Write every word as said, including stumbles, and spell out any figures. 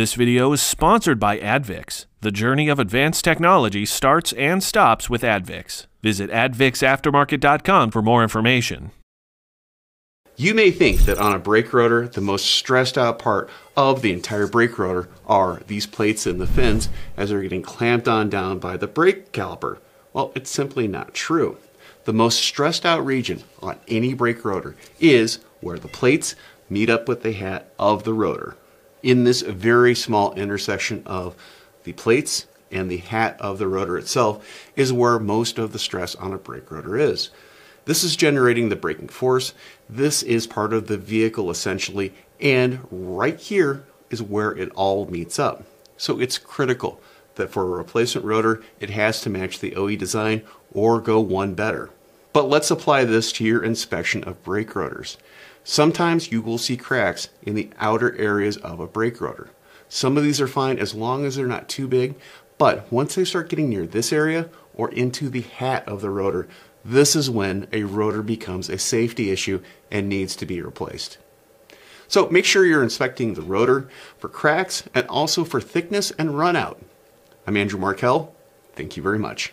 This video is sponsored by ADVICS. The journey of advanced technology starts and stops with ADVICS. Visit A D V I C S aftermarket dot com for more information. You may think that on a brake rotor, the most stressed out part of the entire brake rotor are these plates and the fins as they're getting clamped on down by the brake caliper. Well, it's simply not true. The most stressed out region on any brake rotor is where the plates meet up with the hat of the rotor, in this very small intersection of the plates and the hat of the rotor itself is where most of the stress on a brake rotor is. This is generating the braking force. This is part of the vehicle essentially, and right here is where it all meets up. So it's critical that for a replacement rotor, it has to match the O E design or go one better. But let's apply this to your inspection of brake rotors. Sometimes you will see cracks in the outer areas of a brake rotor. Some of these are fine as long as they're not too big, but once they start getting near this area or into the hat of the rotor, this is when a rotor becomes a safety issue and needs to be replaced. So make sure you're inspecting the rotor for cracks and also for thickness and runout. I'm Andrew Markel. Thank you very much.